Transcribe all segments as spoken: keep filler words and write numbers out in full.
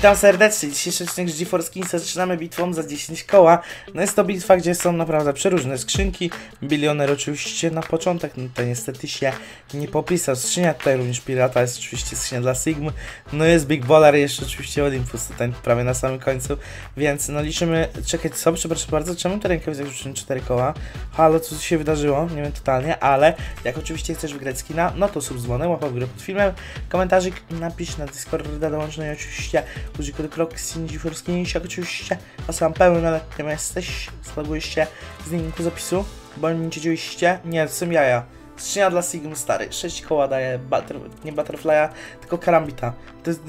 Witam serdecznie, dzisiejszy odcinek z G cztery Skins zaczynamy bitwą za dziesięć koła. No jest to bitwa, gdzie są naprawdę przeróżne skrzynki. Bilioner oczywiście na początek, no to niestety się nie popisał. Skrzynia tutaj również pirata, jest oczywiście skrzynia dla Sigmy. No jest Big Baller, jeszcze oczywiście Odinfusy tutaj prawie na samym końcu. Więc no liczymy, czekać co, przepraszam bardzo, czemu tę rękę wziąłem cztery koła? Halo, co się wydarzyło? Nie wiem totalnie, ale jak oczywiście chcesz wygrać skina, no to sub dzwonem, łapa w górę pod filmem, komentarzyk, napisz na Discorda, dołącz no i oczywiście użyj kodu Kroxy, G cztery Skins, jak oczywiście osyłam pełny, ale nie jesteś, zalogujesz się z linku zapisu, bo nie dziedziłyście, nie, to są jaja. Skrzynia dla Sigma stary, sześć koła daje, butter, nie Butterfly'a, tylko Karambita. To jest,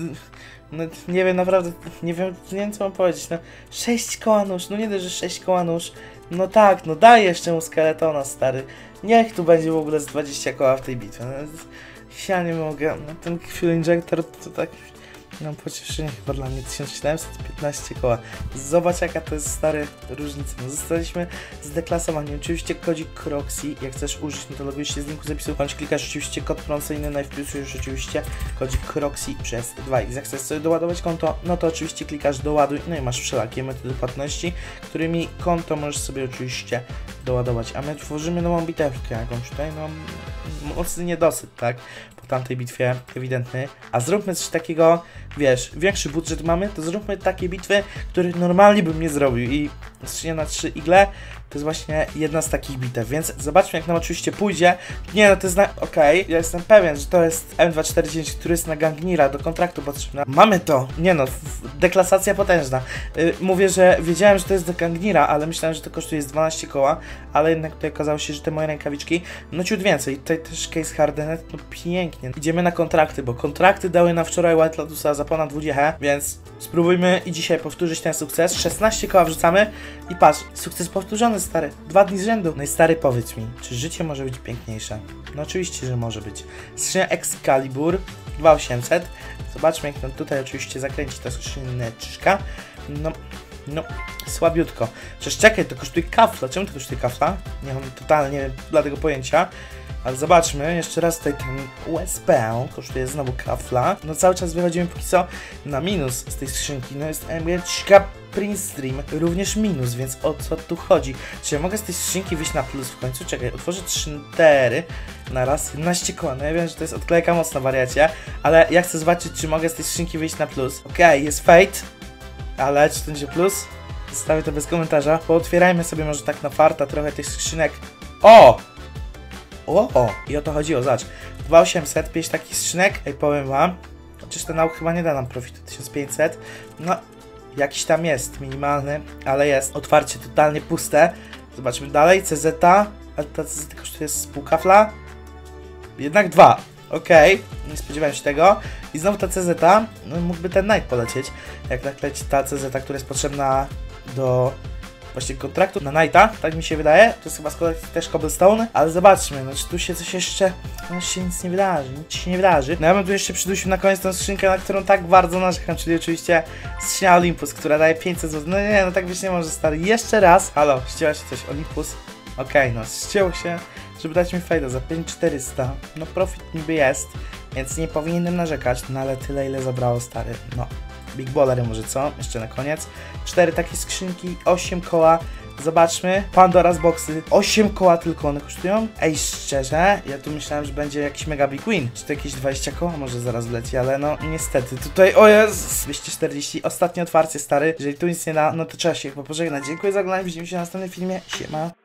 no, nie wiem naprawdę, nie wiem, nie wiem co mam powiedzieć, no sześć koła nóż, no nie dość, że sześć koła nóż, no tak, no daj jeszcze mu Skeletona stary, niech tu będzie w ogóle z dwadzieścia koła w tej bitwie, no, ja nie mogę, no, ten Fuel Injector to tak... No pocieszenie chyba dla mnie tysiąc siedemset piętnaście koła. Zobacz jaka to jest stary różnica. No, zostaliśmy zdeklasowani. Oczywiście kodzik Kroxy, jak chcesz użyć, no to logujesz się z linku zapisu, bądź klikasz oczywiście kod promocyjny, no i wpisujesz oczywiście kodzik Kroxy przez dwa razy. Jak chcesz sobie doładować konto, no to oczywiście klikasz doładuj, no i masz wszelakie metody płatności, którymi konto możesz sobie oczywiście doładować. A my tworzymy nową bitewkę jakąś tutaj, no mocny niedosyt, tak? Po tamtej bitwie ewidentny. A zróbmy coś takiego, wiesz, większy budżet mamy, to zróbmy takie bitwy, których normalnie bym nie zrobił. I skrzynia na trzy igle to jest właśnie jedna z takich bitew, więc zobaczmy jak nam oczywiście pójdzie. Nie no to jest na... okej, okay. Ja jestem pewien, że to jest M dwieście czterdzieści dziewięć, który jest na Gangnira, do kontraktu potrzebna. Mamy to! Nie no, deklasacja potężna. Yy, mówię, że wiedziałem, że to jest do Gangnira, ale myślałem, że to kosztuje dwanaście koła, ale jednak tutaj okazało się, że te moje rękawiczki, no ciut więcej. Tutaj też Case Hardened, no pięknie. Idziemy na kontrakty, bo kontrakty dały na wczoraj White Lotusa za ponad dwadzieścia, więc spróbujmy i dzisiaj powtórzyć ten sukces. szesnaście koła wrzucamy i patrz, sukces powtórzony stary, dwa dni z rzędu. No i stary powiedz mi, czy życie może być piękniejsze? No oczywiście, że może być. Skrzynia Excalibur, dwa tysiące osiemset. Zobaczmy jak nam tutaj oczywiście zakręci ta skrzyneczka. No, no, słabiutko. Przecież czekaj, to kosztuje kafla. Czemu to kosztuje kafla? Nie mam totalnie dla tego pojęcia. Ale zobaczmy, jeszcze raz tutaj ten U S P kosztuje znowu kafla. No cały czas wychodzimy póki co na minus z tej skrzynki. No jest M G czka Print Stream, również minus, więc o co tu chodzi? Czy ja mogę z tej skrzynki wyjść na plus w końcu? Czekaj, otworzę trzy tery na raz, jedenaście koła. No ja wiem, że to jest odklejka mocno wariacie, ale ja chcę zobaczyć, czy mogę z tej skrzynki wyjść na plus. Okej, okay, jest fate, ale czy to będzie plus? Zostawię to bez komentarza. Pootwierajmy sobie może tak na farta trochę tych skrzynek. O! O, o, i o to chodziło, zobacz. dwa tysiące osiemset, pięć takich skrzynek. Ej, powiem wam, chociaż ten nauk chyba nie da nam profitu, tysiąc pięćset. No, jakiś tam jest, minimalny, ale jest. Otwarcie totalnie puste. Zobaczmy dalej, C Z, ale ta C Z kosztuje z pół kafla. Jednak dwa, okej, okay. Nie spodziewałem się tego. I znowu ta C Z, no mógłby ten Knight polecieć. Jak tak leci ta C Z, która jest potrzebna do... Właśnie kontraktu na Knighta, tak mi się wydaje. To jest chyba z kolei też Cobblestone. Ale zobaczmy, no czy tu się coś jeszcze... No się nic nie wydarzy, nic się nie wydarzy. No ja bym tu jeszcze przydusił na koniec tą skrzynkę, na którą tak bardzo narzekam, czyli oczywiście skrzynia Olympus, która daje pięćset złotych. No nie, no tak być nie może, stary. Jeszcze raz. Halo, ścięła się coś Olympus. Okej, okay, no ścięło się, żeby dać mi fejda za pięć tysięcy czterysta. No profit niby jest, więc nie powinienem narzekać. No ale tyle, ile zabrało, stary. No. Big Baller może co? Jeszcze na koniec. Cztery takie skrzynki, osiem koła. Zobaczmy. Pandora's Boxy. osiem koła tylko one kosztują. Ej, szczerze, ja tu myślałem, że będzie jakiś mega big win. Czy to jakieś dwadzieścia koła może zaraz wleci, ale no niestety. Tutaj, o Jezus! dwieście czterdzieści. Ostatnie otwarcie, stary. Jeżeli tu nic nie da, no to trzeba się chyba pożegnać. Dziękuję za oglądanie. Widzimy się na następnym filmie. Siema.